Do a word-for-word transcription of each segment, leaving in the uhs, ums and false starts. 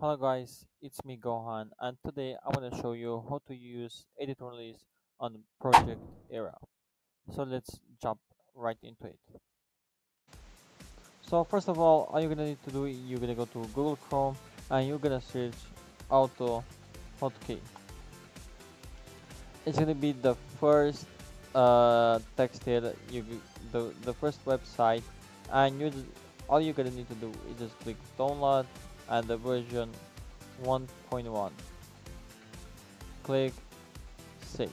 Hello guys, it's me Gohan, and today I want to show you how to use Edit On Release on Project Era. So let's jump right into it. So first of all, all you're gonna need to do, you're gonna go to Google Chrome and you're gonna search AutoHotkey. It's gonna be the first uh, text here, you, the the first website, and you just, all you're gonna need to do is just click download and the version one point one. Click save.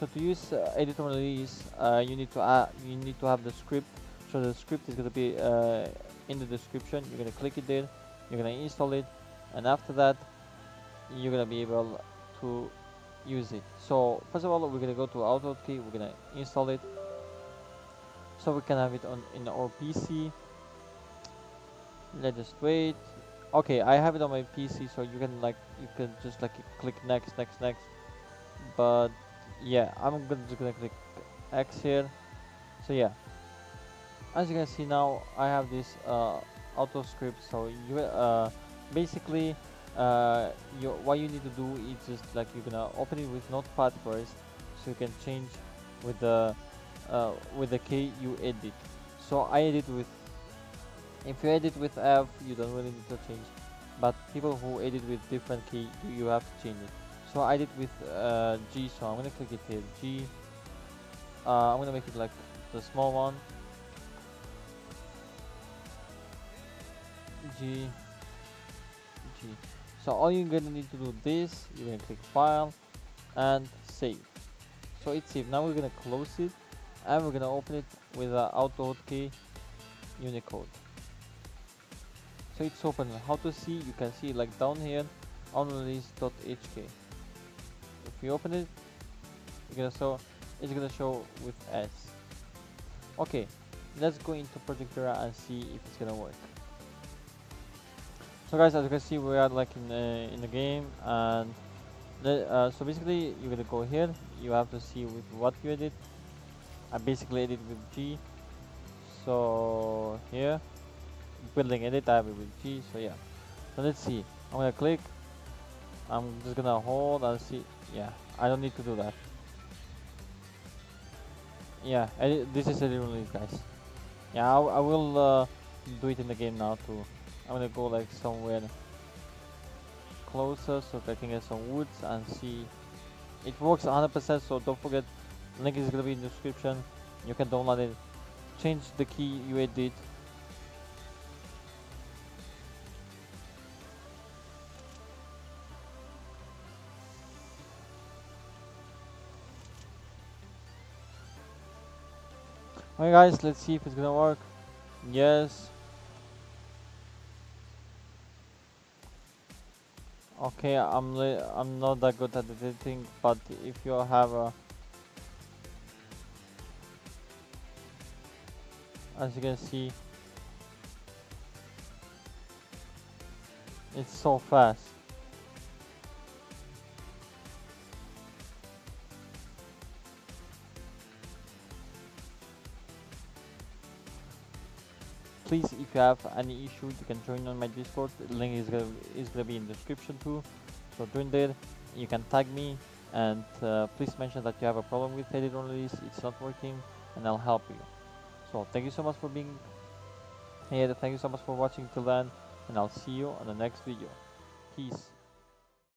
So to use uh, Edit On Release, uh, you need to add, you need to have the script. So the script is gonna be uh, in the description. You're gonna click it there. You're gonna install it, and after that, you're gonna be able to use it. So first of all, we're gonna go to AutoHotkey. We're gonna install it, so we can have it on in our P C. Let us wait. Okay, I have it on my P C, so you can like you can just like click next, next, next. But yeah, I'm gonna just gonna click X here. So yeah, as you can see now, I have this uh, auto script. So you uh, basically uh, you, what you need to do is just like you're gonna open it with Notepad first, so you can change with the uh, with the key you edit. So I edit with. If you edit with F, you don't really need to change, but people who edit with different key, you have to change it. So I did with uh, G, so I'm gonna click it here, G. Uh, I'm gonna make it like the small one, G, G. So all you're gonna need to do this, you're gonna click File and Save. So it's saved. Now we're gonna close it, and we're gonna open it with the AutoHotkey Unicode. So it's open. How to see? You can see like down here on release dot H K. If you open it, you're gonna show it's gonna show with S. Okay, let's go into Project Era and see if it's gonna work. So guys, as you can see, we are like in uh, in the game, and the, uh, so basically you're gonna go here. You have to see with what you edit. I basically edit with G. So here. Building edit, I have it with G, so yeah. So let's see. I'm gonna click. I'm just gonna hold and see. Yeah, I don't need to do that. Yeah, edit, this is edit release, guys. Yeah, I, I will uh, do it in the game now too. I'm gonna go like somewhere closer so I can get some woods and see. It works one hundred percent. So don't forget, link is gonna be in the description. You can download it. Change the key you edit. Okay guys, let's see if it's gonna work. Yes. Okay, I'm I'm not that good at editing, but if you have a, as you can see, it's so fast. Please, if you have any issue, you can join on my Discord. The link is gonna, is gonna be in the description too. So join there. You can tag me, and uh, please mention that you have a problem with Edit On Release. It's not working, and I'll help you. So thank you so much for being here. Thank you so much for watching till then, and I'll see you on the next video. Peace.